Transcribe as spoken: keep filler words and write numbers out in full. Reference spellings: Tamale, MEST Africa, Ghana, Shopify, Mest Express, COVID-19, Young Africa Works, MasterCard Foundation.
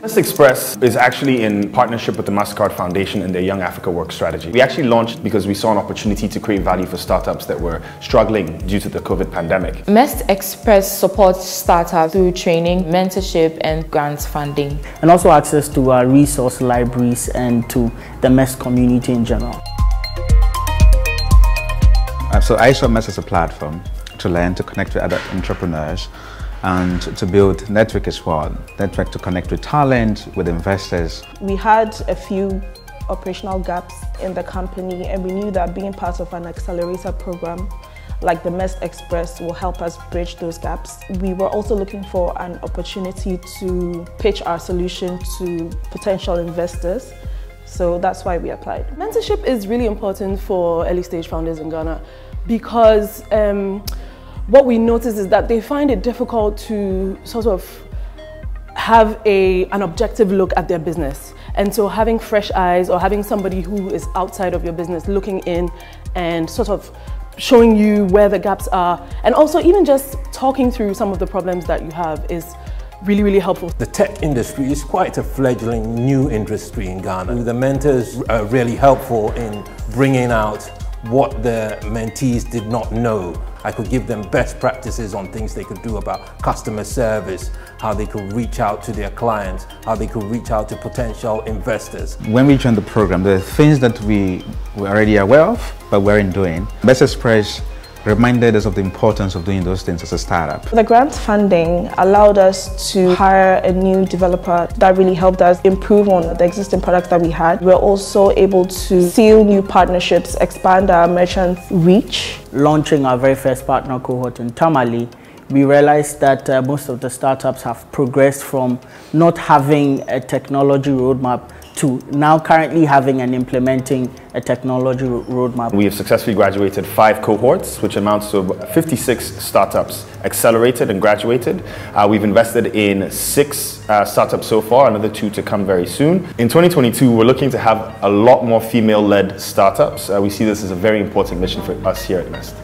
Mest Express is actually in partnership with the MasterCard Foundation and their Young Africa Works strategy. We actually launched because we saw an opportunity to create value for startups that were struggling due to the COVID pandemic. Mest Express supports startups through training, mentorship and grants funding. And also access to our resource libraries and to the Mest community in general. So I saw Mest as a platform to learn, to connect with other entrepreneurs, and to build network as well, network to connect with talent, with investors. We had a few operational gaps in the company, and we knew that being part of an accelerator program like the Mest Express will help us bridge those gaps. We were also looking for an opportunity to pitch our solution to potential investors. So that's why we applied. Mentorship is really important for early stage founders in Ghana because um, what we notice is that they find it difficult to sort of have a, an objective look at their business. And so having fresh eyes or having somebody who is outside of your business looking in and sort of showing you where the gaps are, and also even just talking through some of the problems that you have is really, really helpful. The tech industry is quite a fledgling new industry in Ghana. The mentors are really helpful in bringing out what the mentees did not know. I could give them best practices on things they could do about customer service, how they could reach out to their clients, how they could reach out to potential investors. When we joined the program, there are things that we were already aware of, but weren't doing. Mest Express reminded us of the importance of doing those things as a startup. The grant funding allowed us to hire a new developer that really helped us improve on the existing products that we had. We're also able to seal new partnerships, expand our merchants' reach. Launching our very first partner cohort in Tamale, we realized that uh, most of the startups have progressed from not having a technology roadmap to now currently having and implementing a technology roadmap. We have successfully graduated five cohorts, which amounts to fifty-six startups, accelerated and graduated. Uh, we've invested in six uh, startups so far, another two to come very soon. In twenty twenty-two, we're looking to have a lot more female-led startups. Uh, we see this as a very important mission for us here at Mest.